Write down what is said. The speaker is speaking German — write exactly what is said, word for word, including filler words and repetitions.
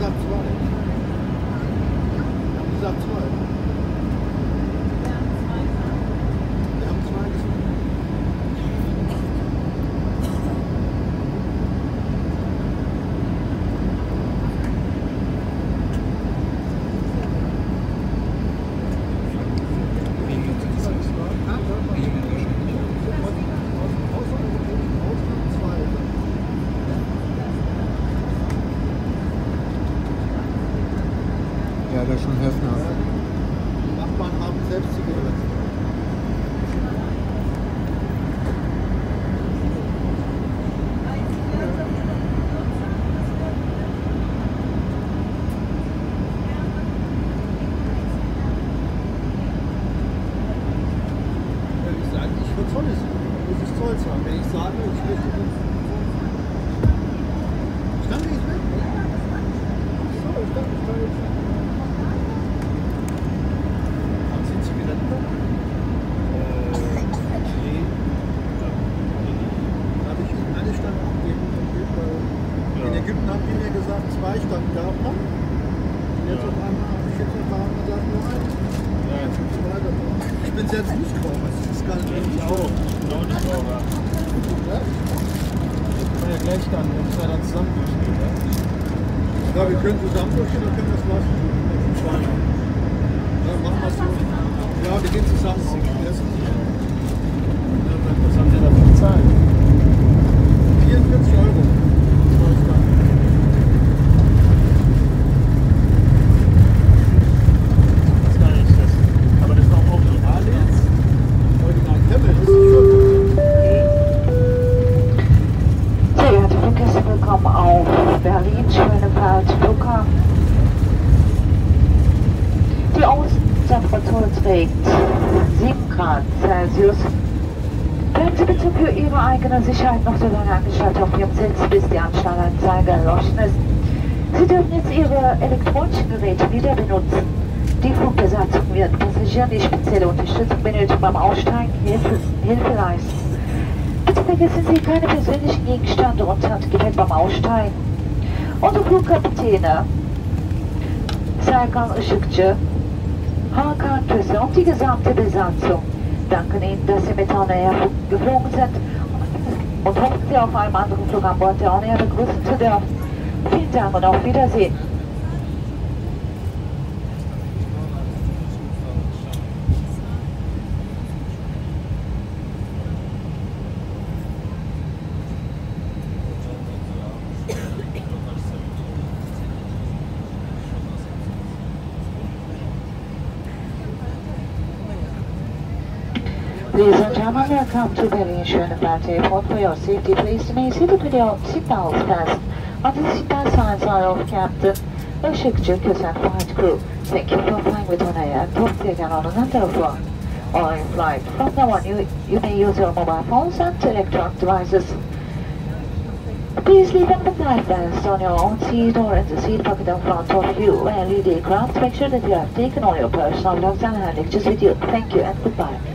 ist ab zwei. Das ist ab zwei. Wir haben zwei gesagt. Wir haben zwei gesagt. Ja, das schon Höfner. Die Nachbarn haben selbst zugehört. Wenn ich sage, ich will Zolles, muss ich Zoll zahlen. Wenn ich sage, ich will Zolles. Stand ich weg? So, ich stand ich Zoll jetzt. Zwei Stunden gab man. Jetzt auf einmal habe ich jetzt erfahren und gesagt, nur eins. Ja, jetzt bin ich weiter. Ich bin selbst nicht Raucher, das ist gar nicht richtig. Ich auch. Ich bin auch nicht Raucher. Ich bin ja gleich dann, wir müssen ja dann zusammen durchgehen. Ne? Ja, wir können zusammen durchgehen, dann können wir das lassen. Ja, machen wir es so. Ja, wir gehen zusammen. Was habt ihr dafür bezahlt? vierundvierzig Euro. sieben Grad Celsius. Bleiben Sie bitte für Ihre eigene Sicherheit noch so lange angeschaltet auf Ihrem Sitz, bis die Anschlaganzeige erloschen ist. Sie dürfen jetzt Ihre elektronischen Geräte wieder benutzen. Die Flugbesatzung wird Passagieren die spezielle Unterstützung benötigt beim Aussteigen Hilfe, Hilfe leisten. Bitte vergessen Sie keine persönlichen Gegenstände und Handgepäck beim Aussteigen. Unsere Flugkapitäne Saikal-Ishikje, Hakan-Küsse und die gesamte Besatzung danken Ihnen, dass Sie mit Honneur geflogen sind und hoffen Sie auf einem anderen Flug an Bord der Honneur begrüßen zu dürfen. Vielen Dank und auf Wiedersehen. Ladies and gentlemen, welcome to Berlin Schönefeld Airport. For your safety, please remain seated with your seatbelts fastened. Until the seatbelt signs are off, Captain Ishikje, Küsse and flight crew. Thank you for flying with Honneur and talk to again on another one. Or in flight. From now on, you, you may use your mobile phones and electronic devices. Please leave empty life vests on your own seat or in the seat pocket in front of you. When you leave the aircraft, make sure that you have taken all your personal belongings and handbags with you. Thank you and goodbye.